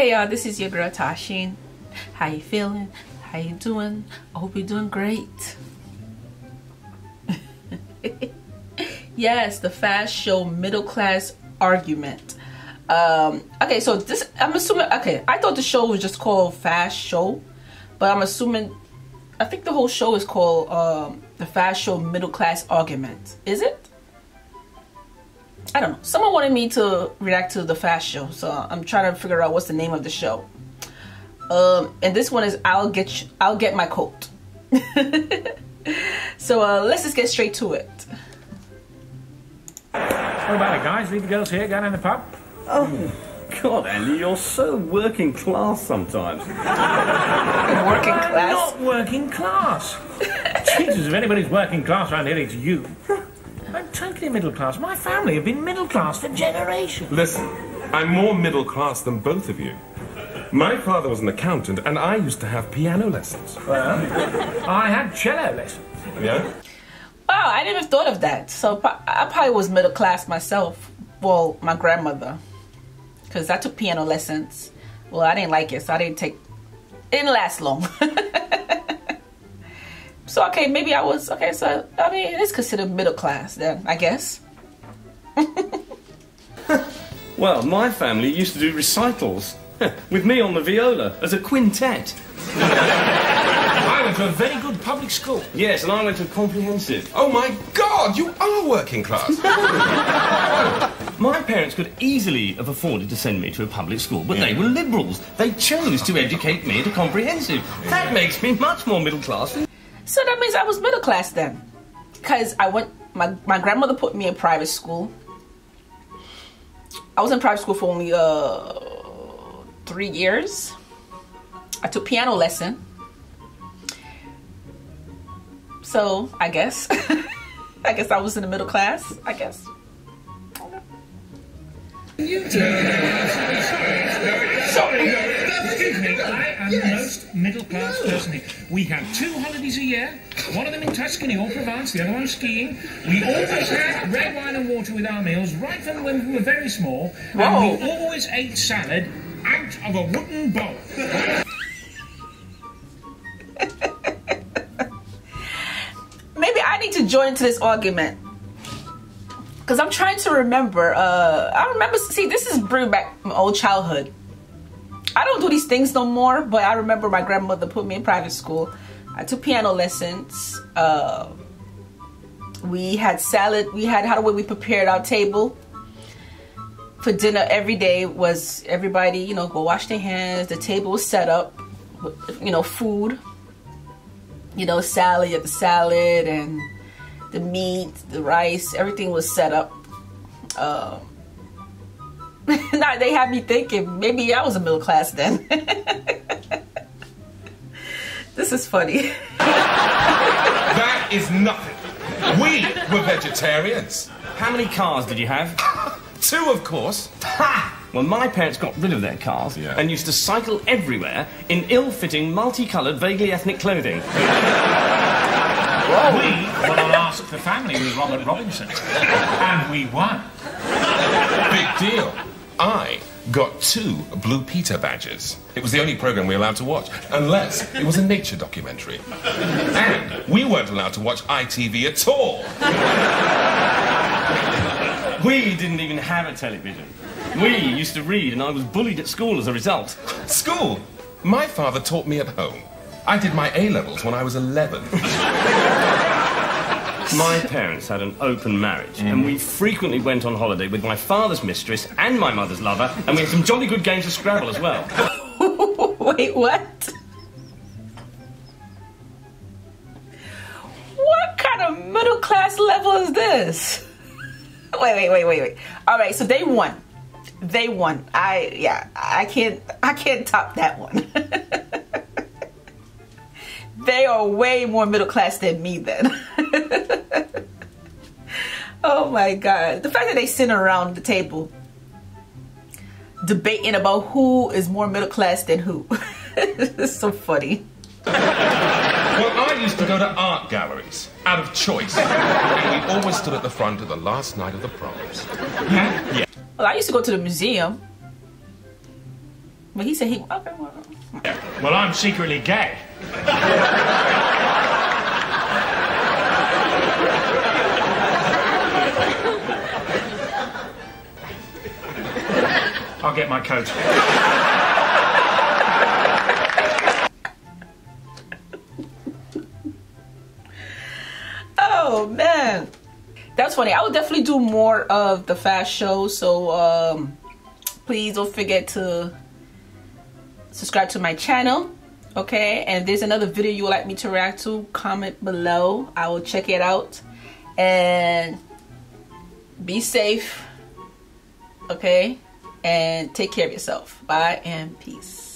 Hey y'all, this is your girl Tashin. How you feeling? How you doing? I hope you're doing great. Yes, the Fast Show middle class argument. Okay, so this, I'm assuming, okay, I thought the show was just called Fast Show, but I'm assuming, I think the whole show is called the Fast Show middle class argument. Is it? I don't know. Someone wanted me to react to the Fast Show, so I'm trying to figure out what's the name of the show. And this one is I'll get my coat. So let's just get straight to it. What about it, guys? Leave the girls here. Go down the pub. Oh God, Andy, you're so working class sometimes. Working class? Not working class. Jesus, if anybody's working class around here, it's you. I'm totally middle class. My family have been middle class for generations. Listen, I'm more middle class than both of you. My father was an accountant, and I used to have piano lessons. Well, I had cello lessons. Yeah? Wow, I never thought of that. So I probably was middle class myself. Well, my grandmother. Because I took piano lessons. Well, I didn't like it, so I didn't take... It didn't last long. So, okay, maybe I was... Okay, so, I mean, it is considered middle class then, I guess. Well, my family used to do recitals with me on the viola as a quintet. I went to a very good public school. Yes, and I went to comprehensive. Oh, my God, you are working class. My parents could easily have afforded to send me to a public school, but they were liberals. They chose to educate me at a comprehensive. Yeah. That makes me much more middle class. So that means I was middle class then, because I went, my grandmother put me in private school. I was in private school for only 3 years. I took piano lesson. So I guess, I guess I was in the middle class, I guess. You do. Sorry. I am the most middle-class person here. We have 2 holidays a year, one of them in Tuscany or Provence, the other one skiing. We always had red wine and water with our meals, right from when we were very small, and we always ate salad out of a wooden bowl. Maybe I need to join into this argument. Because I'm trying to remember, see, this is bringing back my old childhood. I don't do these things no more, but I remember my grandmother put me in private school. I took piano lessons. We had salad. We had we prepared our table for dinner every day. Was everybody, you know, go wash their hands. The table was set up, you know, food. You know, salad. You had the salad and the meat, the rice. Everything was set up. Now they had me thinking, maybe I was a middle class then. This is funny. That is nothing. We were vegetarians. How many cars did you have? 2, of course. Ha! Well, my parents got rid of their cars and used to cycle everywhere in ill-fitting, multicoloured, vaguely ethnic clothing. Well, we were the last of the family with Robert Robinson. And we won. Big deal. I got 2 Blue Peter badges. It was the only program we were allowed to watch, unless it was a nature documentary. And we weren't allowed to watch ITV at all. We didn't even have a television. We used to read, and I was bullied at school as a result. School? My father taught me at home. I did my A-levels when I was 11. My parents had an open marriage, and we frequently went on holiday with my father's mistress and my mother's lover, and we had some jolly good games of Scrabble as well. Wait, what? What kind of middle-class level is this? Wait. All right, so they won. They won. I can't top that one. They are way more middle class than me then. Oh my God. The fact that they sit around the table debating about who is more middle class than who. It's so funny. Well, I used to go to art galleries out of choice. And we always stood at the front of the last night of the proms. Yeah? Yeah. Well, I used to go to the museum. But he said he... Okay, well, I'm secretly gay. I'll get my coat. Oh, man. That's funny. I would definitely do more of the Fast Show. So, please don't forget to subscribe to my channel. Okay? And if there's another video you would like me to react to, comment below. I will check it out. And be safe. Okay? And take care of yourself. Bye and peace.